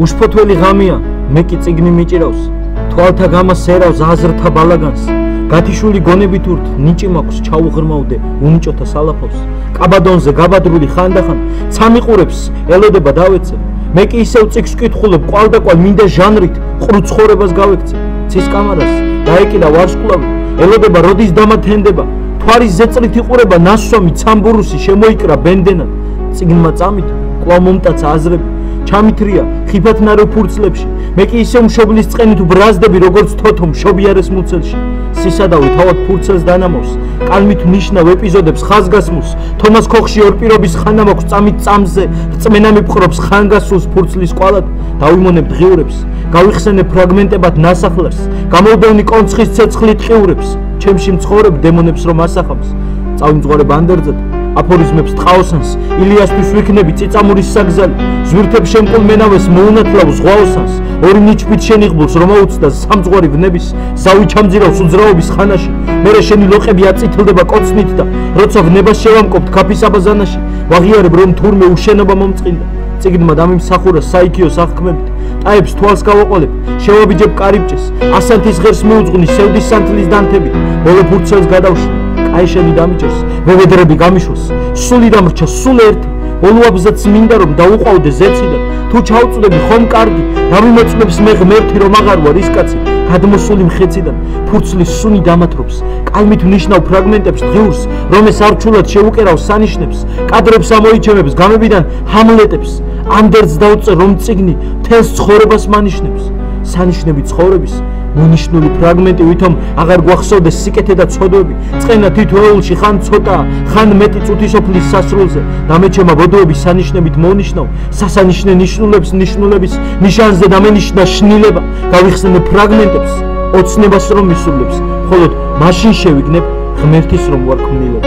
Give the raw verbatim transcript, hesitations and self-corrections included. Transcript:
Uşpotveli gamia, meki cigni miçiravs, tvalta gamasseravs აზრთა ბალაგანს, გათიშული გონებით ურთ, ნიჭი მაქვს ჩაუღრმავდე, უნიჭოთა სალაფავს, კაბადონზე გაბადრული ხანდახან, ცამიყურებს, ელოდება დავეცე, მე კი ისევ წიგს ვკითხულობ, ყვალდაკვალ მინდა ჟანრით, ყრუცხოვრებას გავექცე, ცის კამარას, დაეკიდა ვარსკვლავი, ელოდება როდის დამათენდება, თვარის ზეწრით იყურება ნასვამი ცამბურუსი შემოიკრა ბენდენად, ციგნმა წამით, კვლავ მომტაცა აზრები, ჩამითრია, ხიფათნარო ფურცლებში, მე კი ისევ მშობლის წყენით ბრაზდები, როგორც თოთო მშობიარეს მუცელში, სისადავით თავად ფურცელს დანამავს, კალმით ნიშნავ ეპიზოდებს ხაზგასმულს, თომას ქოხში ორპირობის ხანა მაქვს წამით წამზე, რწმენა მიპყრობს ხანგასულს ფურცლის კვალად, დავიმონებ ღიურებს, გავიხსენებ ფრაგმენტებად ნასახლარს, გამოვდევნი კონცხის ცეცხლით ღიურებს. Ჩემში მცხოვრებ დემონებს რომ ასახავს, წავიმძღვარებ ანდერძად, აფორიზმებს ტყაოსანს, ილიასთვის ვიქნები წიწამურის საგზალი, ზვირთებ შემკულ მენავეს მოუნათლავ ზღვაოსანს, ორი ნიჩბით შენ იღბულს რომ აუცდა სამძღვარი ვნების, ზავი ჩამძირავს უძრაობის ხანაში, მერე შენი ლოყები აწითლდება კოცნით და როცა ვნებას შევამკობთ ქაფისაბაზანაში, ვაღიარებ რომ თურმე უშენობა მომწყინდა, ციგნმა დამიმსახურა საიქიოს აღქმებით, ტაებს თვალს გავაყოლებ, შევაბიჯებ კარიბჭეს, ასანთის ღერს მიუძღვნის სევდის სანთლის დანთებით, ბოლო ფურცელს გადავშლი, კაიშელი დამიჭერს, ვევედრები გამიშვას, სული დამრჩა სულ ერთი, ბოლო აბზაცს მინდა რომ დაუყვავდე ზეციდან, თუ ჩავწვდები ხომ კარგი, დამიმოწმებს მე ღმერთი რომ აღარ ვარ ის კაცი, გადმოსული მხეციდან, ფურცლის სუნი დამათრობს, კალმით ვნიშნავ ფრაგმენტებს დღიურს, რომ ეს არჩულად შეუკერავ სანიშნებს, კადრებს ამოიჩემებს, გამებიდან ჰამლეტებს, ანდერძს დავუწერ რომ წიგნი მთელს ცხოვრებას მანიშნებს, სანიშნები ცხოვრების მონიშნული ფრაგმენტი ვითომ აღარ გვახსოვდეს სიკეთე და ცოდვები, წენა თითოეულში ხან ცოტა, ხან მეტი წუთი სოფლის სასრულზე, დამეჩემა ბოდოები სანიშნებით მონიშნავ, სასანიშნე ნიშნულებს ნიშნულების ნიშანზე დამენიშნა შნილება, გავიხსენე ფრაგმენტებს ოცნებას რომ მისულებს, ხოლოდ მაშინ შევიგნებ ღმერთის რომ ვარ ქმნილება.